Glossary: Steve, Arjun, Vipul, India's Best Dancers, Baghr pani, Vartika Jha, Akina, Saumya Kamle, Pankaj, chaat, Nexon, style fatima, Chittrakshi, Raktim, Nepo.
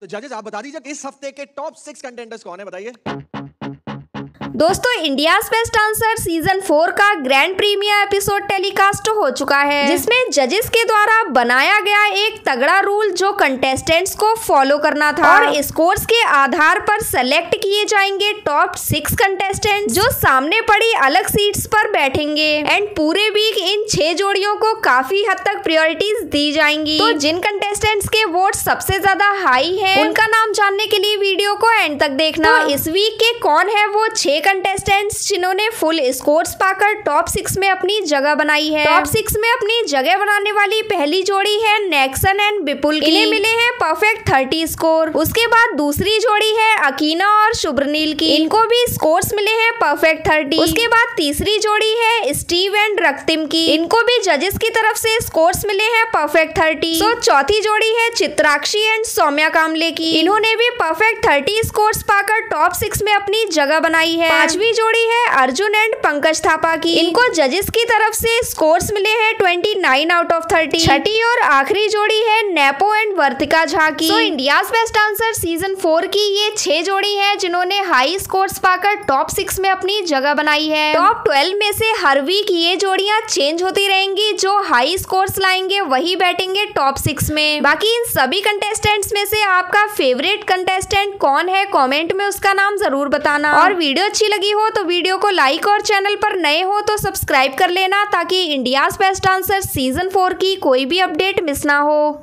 तो जजेस आप बता दीजिए इस हफ्ते के टॉप 6 कंटेंडर्स कौन है, बताइए। दोस्तों इंडियाज बेस्ट डांसर सीजन 4 का ग्रैंड प्रीमियर एपिसोड टेलीकास्ट हो चुका है, जिसमें जजेस के द्वारा बनाया गया एक तगड़ा रूल जो कंटेस्टेंट्स को फॉलो करना था और स्कोर्स के आधार पर सेलेक्ट किए जाएंगे टॉप 6 कंटेस्टेंट जो सामने पड़ी अलग सीट्स पर बैठेंगे। एंड पूरे वीक इन 6 जोड़ियों को काफी हद तक प्रायोरिटीज दी जाएंगी। तो जिन कंटेस्टेंट्स के वोट सबसे ज्यादा हाई है उनका नाम जानने के लिए वीडियो को एंड तक देखना। तो इस वीक के कौन है वो 6 कंटेस्टेंट्स जिन्होंने फुल स्कोर्स पाकर टॉप 6 में अपनी जगह बनाई है। टॉप 6 में अपनी जगह बनाने वाली पहली जोड़ी है नेक्सन एंड विपुल की। इन्हें मिले हैं परफेक्ट 30 स्कोर। उसके बाद दूसरी जोड़ी है अकीना और शुभनील की, इनको भी स्कोर्स मिले हैं परफेक्ट 30। उसके बाद तीसरी जोड़ी है स्टीव एंड रक्तिम की, इनको भी जजेस की तरफ से स्कोर्स मिले हैं परफेक्ट 30। तो चौथी जोड़ी है चित्राक्षी एंड सौम्या कामले की, इन्होंने भी परफेक्ट 30 स्कोर्स पाकर टॉप 6 में अपनी जगह बनाई है। पांचवी जोड़ी है अर्जुन एंड पंकज थापा की, इनको जजेस की तरफ से स्कोर्स मिले हैं 29 आउट ऑफ 30। छठी और आखिरी जोड़ी है नेपो एंड वर्तिका झा की। तो इंडियाज बेस्ट डांसर सीजन 4 की ये 6 जोड़ी है जिन्होंने हाई स्कोर्स पाकर टॉप 6 में अपनी जगह बनाई है। टॉप 12 में से हर वीक ये जोड़ियां चेंज होती रहेंगी, जो हाई स्कोर्स लाएंगे वही बैठेंगे टॉप 6 में। बाकी इन सभी कंटेस्टेंट्स में से आपका फेवरेट कंटेस्टेंट कौन है कॉमेंट में उसका नाम जरूर बताना। और वीडियो लगी हो तो वीडियो को लाइक और चैनल पर नए हो तो सब्सक्राइब कर लेना ताकि इंडियाज बेस्ट डांसर सीजन 4 की कोई भी अपडेट मिस ना हो।